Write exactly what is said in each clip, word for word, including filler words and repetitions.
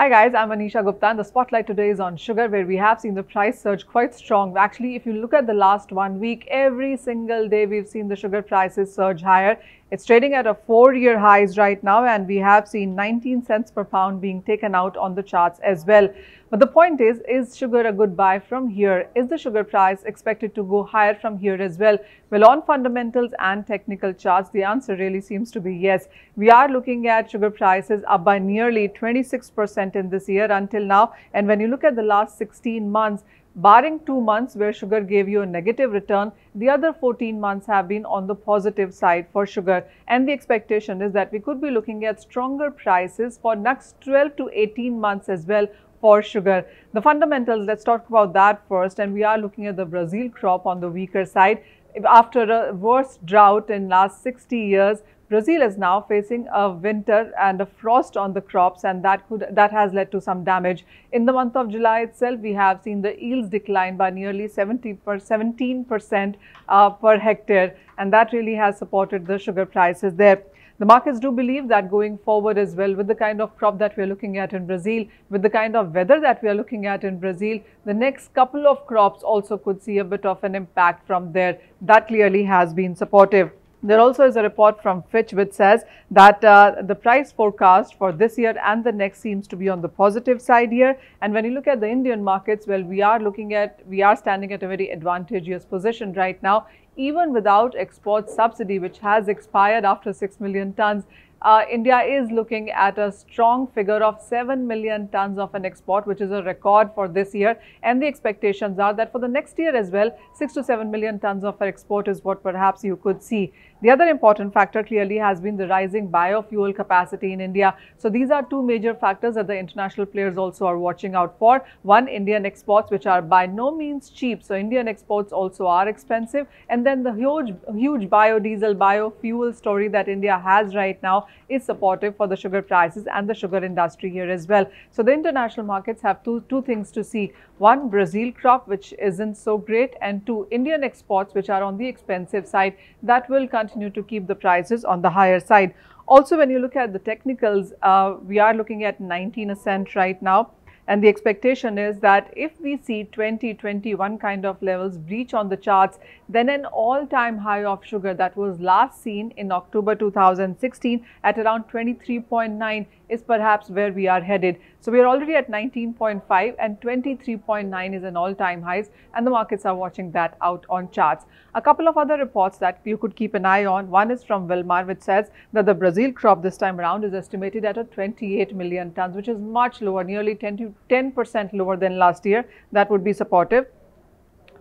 Hi guys, I'm Anisha Gupta and the spotlight today is on sugar, where we have seen the price surge quite strong. Actually, if you look at the last one week, every single day we've seen the sugar prices surge higher. It's trading at a four-year highs right now, and we have seen nineteen cents per pound being taken out on the charts as well. But the point is, is sugar a good buy from here? Is the sugar price expected to go higher from here as well? Well, on fundamentals and technical charts, the answer really seems to be yes. We are looking at sugar prices up by nearly twenty-six percent in this year until now, and when you look at the last sixteen months, barring two months where sugar gave you a negative return, the other fourteen months have been on the positive side for sugar. And the expectation is that we could be looking at stronger prices for next twelve to eighteen months as well for sugar. The fundamentals, let's talk about that first, and we are looking at the Brazil crop on the weaker side. After a worse drought in last sixty years, Brazil is now facing a winter and a frost on the crops, and that could that has led to some damage. In the month of July itself, we have seen the yields decline by nearly seventeen percent uh, per hectare, and that really has supported the sugar prices there. The markets do believe that going forward as well, with the kind of crop that we are looking at in Brazil, with the kind of weather that we are looking at in Brazil, the next couple of crops also could see a bit of an impact from there. That clearly has been supportive. There also is a report from Fitch which says that uh, the price forecast for this year and the next seems to be on the positive side here. And when you look at the Indian markets, well, we are looking at, we are standing at a very advantageous position right now, even without export subsidy, which has expired after six million tons. Uh, India is looking at a strong figure of seven million tons of an export, which is a record for this year, and the expectations are that for the next year as well, six to seven million tons of export is what perhaps you could see. The other important factor clearly has been the rising biofuel capacity in India. So these are two major factors that the international players also are watching out for. One, Indian exports, which are by no means cheap, so Indian exports also are expensive, and then the huge, huge biodiesel, biofuel story that India has right now is supportive for the sugar prices and the sugar industry here as well. So the international markets have two, two things to see. One, Brazil crop, which isn't so great, and two, Indian exports, which are on the expensive side, that will continue to keep the prices on the higher side. Also, when you look at the technicals, uh, we are looking at nineteen a cent right now. And the expectation is that if we see twenty, twenty-one kind of levels breach on the charts, then an all-time high of sugar that was last seen in October two thousand sixteen at around twenty-three point nine is perhaps where we are headed. So we are already at nineteen point five, and twenty-three point nine is an all-time highs, and the markets are watching that out on charts. A couple of other reports that you could keep an eye on. One is from Wilmar, which says that the Brazil crop this time around is estimated at a twenty-eight million tons, which is much lower, nearly ten to ten percent lower than last year. That would be supportive.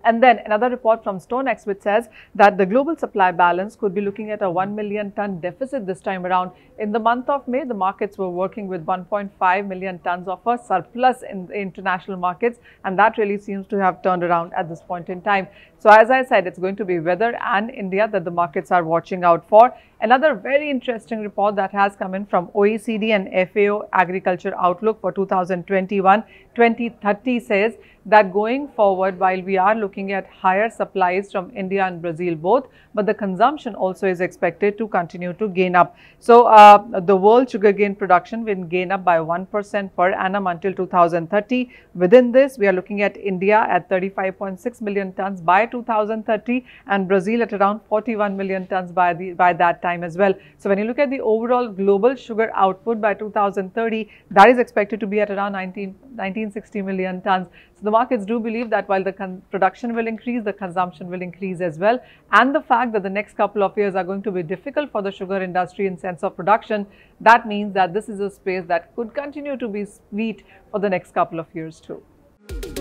And then another report from Stonex, which says that the global supply balance could be looking at a one million ton deficit this time around. In the month of May, the markets were working with one point five million tons of a surplus in the international markets, and that really seems to have turned around at this point in time. So as I said, it's going to be weather and India that the markets are watching out for. Another very interesting report that has come in from O E C D and F A O Agriculture Outlook for two thousand twenty-one to twenty thirty says that going forward, while we are looking at higher supplies from India and Brazil both, but the consumption also is expected to continue to gain up. So uh, the world sugarcane production will gain up by one percent per annum until two thousand thirty. Within this, we are looking at India at thirty-five point six million tons by two thousand thirty, and Brazil at around forty-one million tons by, the, by that time as well. So when you look at the overall global sugar output by two thousand thirty, that is expected to be at around nineteen, nineteen sixty million tons. So the markets do believe that while the production will increase, the consumption will increase as well. And the fact that the next couple of years are going to be difficult for the sugar industry in sense of production, that means that this is a space that could continue to be sweet for the next couple of years too.